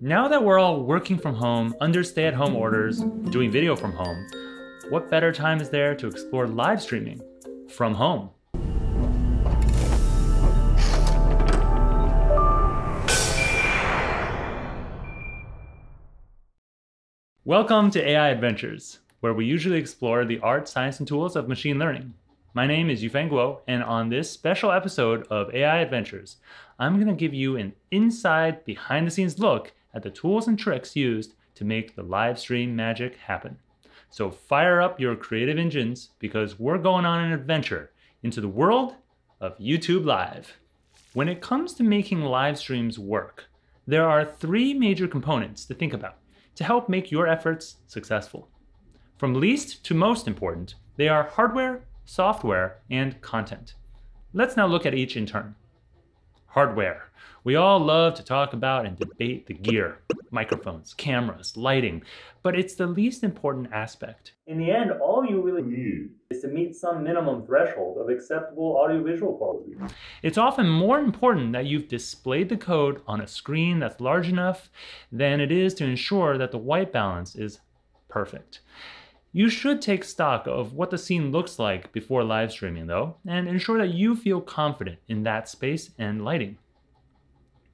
Now that we're all working from home, under stay-at-home orders, doing video from home, what better time is there to explore live streaming from home? Welcome to AI Adventures, where we usually explore the art, science, and tools of machine learning. My name is Yufeng Guo, and on this special episode of AI Adventures, I'm going to give you an inside, behind-the-scenes look at the tools and tricks used to make the live stream magic happen. So fire up your creative engines, because we're going on an adventure into the world of YouTube Live. When it comes to making live streams work, there are three major components to think about to help make your efforts successful. From least to most important, they are hardware, software, and content. Let's now look at each in turn. Hardware. We all love to talk about and debate the gear, microphones, cameras, lighting, but it's the least important aspect. In the end, all you really need is to meet some minimum threshold of acceptable audiovisual quality. It's often more important that you've displayed the code on a screen that's large enough than it is to ensure that the white balance is perfect. You should take stock of what the scene looks like before live streaming, though, and ensure that you feel confident in that space and lighting.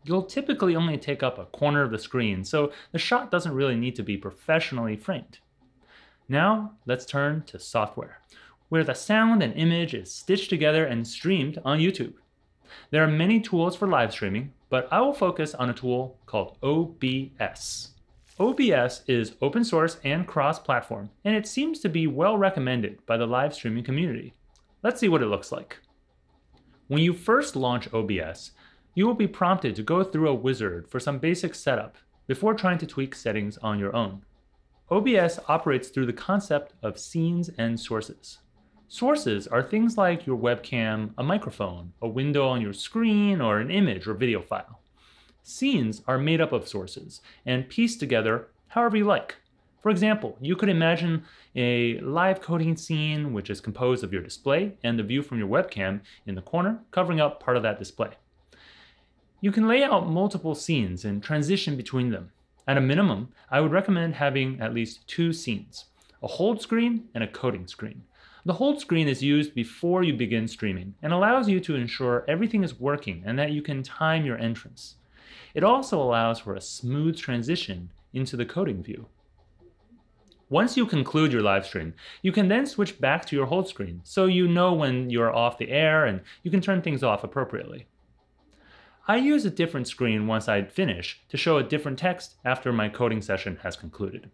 You'll typically only take up a corner of the screen, so the shot doesn't really need to be professionally framed. Now, let's turn to software, where the sound and image is stitched together and streamed on YouTube. There are many tools for live streaming, but I will focus on a tool called OBS. OBS is open source and cross-platform, and it seems to be well recommended by the live streaming community. Let's see what it looks like. When you first launch OBS, you will be prompted to go through a wizard for some basic setup before trying to tweak settings on your own. OBS operates through the concept of scenes and sources. Sources are things like your webcam, a microphone, a window on your screen, or an image or video file. Scenes are made up of sources and pieced together however you like. For example, you could imagine a live coding scene which is composed of your display and the view from your webcam in the corner covering up part of that display. You can lay out multiple scenes and transition between them. At a minimum, I would recommend having at least two scenes, a hold screen and a coding screen. The hold screen is used before you begin streaming and allows you to ensure everything is working and that you can time your entrance. It also allows for a smooth transition into the coding view. Once you conclude your live stream, you can then switch back to your hold screen so you know when you're off the air and you can turn things off appropriately. I use a different screen once I finish to show a different text after my coding session has concluded.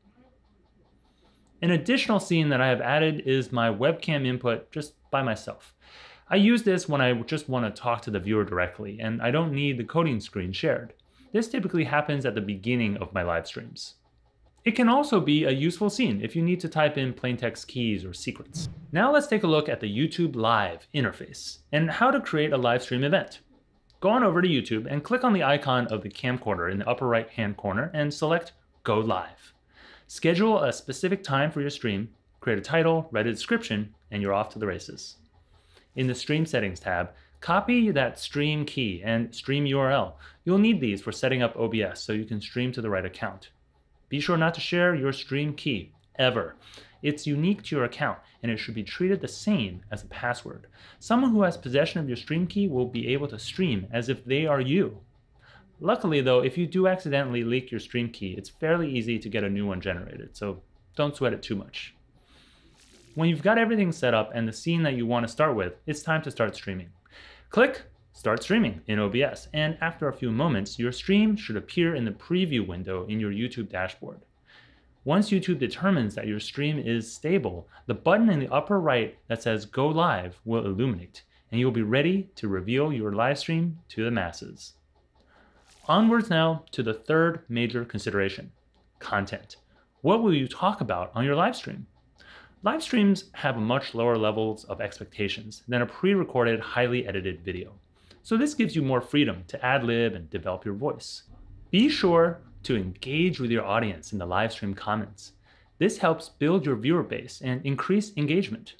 An additional scene that I have added is my webcam input just by myself. I use this when I just want to talk to the viewer directly, and I don't need the coding screen shared. This typically happens at the beginning of my live streams. It can also be a useful scene if you need to type in plaintext keys or secrets. Now let's take a look at the YouTube Live interface and how to create a live stream event. Go on over to YouTube and click on the icon of the camcorder in the upper right-hand corner and select Go Live. Schedule a specific time for your stream, create a title, write a description, and you're off to the races. In the Stream Settings tab, copy that stream key and stream URL. You'll need these for setting up OBS so you can stream to the right account. Be sure not to share your stream key, ever. It's unique to your account, and it should be treated the same as a password. Someone who has possession of your stream key will be able to stream as if they are you. Luckily, though, if you do accidentally leak your stream key, it's fairly easy to get a new one generated, so don't sweat it too much. When you've got everything set up and the scene that you want to start with, it's time to start streaming. Click Start Streaming in OBS, and after a few moments, your stream should appear in the preview window in your YouTube dashboard. Once YouTube determines that your stream is stable, the button in the upper right that says Go Live will illuminate, and you'll be ready to reveal your live stream to the masses. Onwards now to the third major consideration, content. What will you talk about on your live stream? Live streams have much lower levels of expectations than a pre-recorded, highly edited video. So this gives you more freedom to ad-lib and develop your voice. Be sure to engage with your audience in the live stream comments. This helps build your viewer base and increase engagement.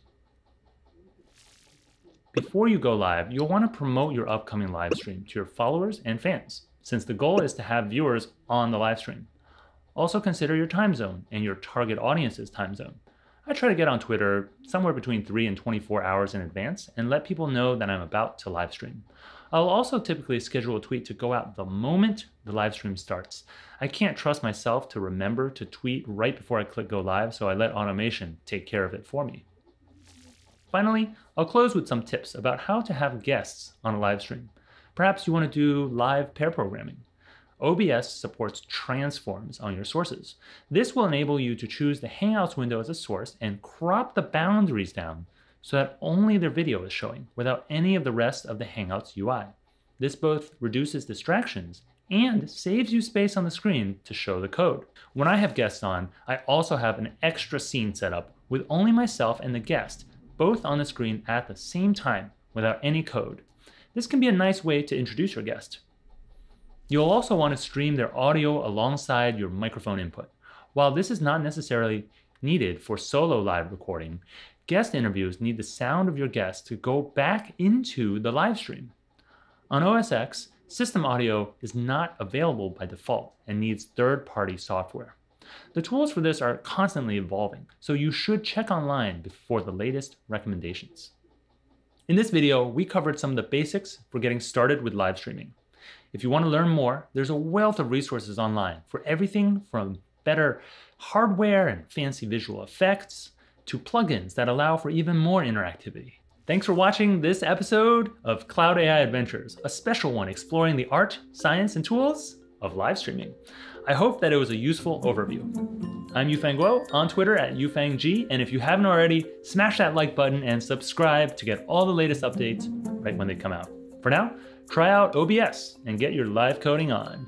Before you go live, you'll want to promote your upcoming live stream to your followers and fans. since the goal is to have viewers on the live stream. Also consider your time zone and your target audience's time zone. I try to get on Twitter somewhere between 3 and 24 hours in advance and let people know that I'm about to live stream. I'll also typically schedule a tweet to go out the moment the live stream starts. I can't trust myself to remember to tweet right before I click go live, so I let automation take care of it for me. Finally, I'll close with some tips about how to have guests on a live stream. Perhaps you want to do live pair programming. OBS supports transforms on your sources. This will enable you to choose the Hangouts window as a source and crop the boundaries down so that only their video is showing without any of the rest of the Hangouts UI. This both reduces distractions and saves you space on the screen to show the code. When I have guests on, I also have an extra scene set up with only myself and the guest both on the screen at the same time without any code. This can be a nice way to introduce your guest. You'll also want to stream their audio alongside your microphone input. While this is not necessarily needed for solo live recording, guest interviews need the sound of your guest to go back into the live stream. On OS X, system audio is not available by default and needs third-party software. The tools for this are constantly evolving, so you should check online for the latest recommendations. In this video, we covered some of the basics for getting started with live streaming. If you want to learn more, there's a wealth of resources online for everything from better hardware and fancy visual effects to plugins that allow for even more interactivity. Thanks for watching this episode of Cloud AI Adventures, a special one exploring the art, science, and tools of live streaming. I hope that it was a useful overview. I'm Yufeng Guo on Twitter at YufengG, and if you haven't already, smash that like button and subscribe to get all the latest updates right when they come out. For now, try out OBS and get your live coding on.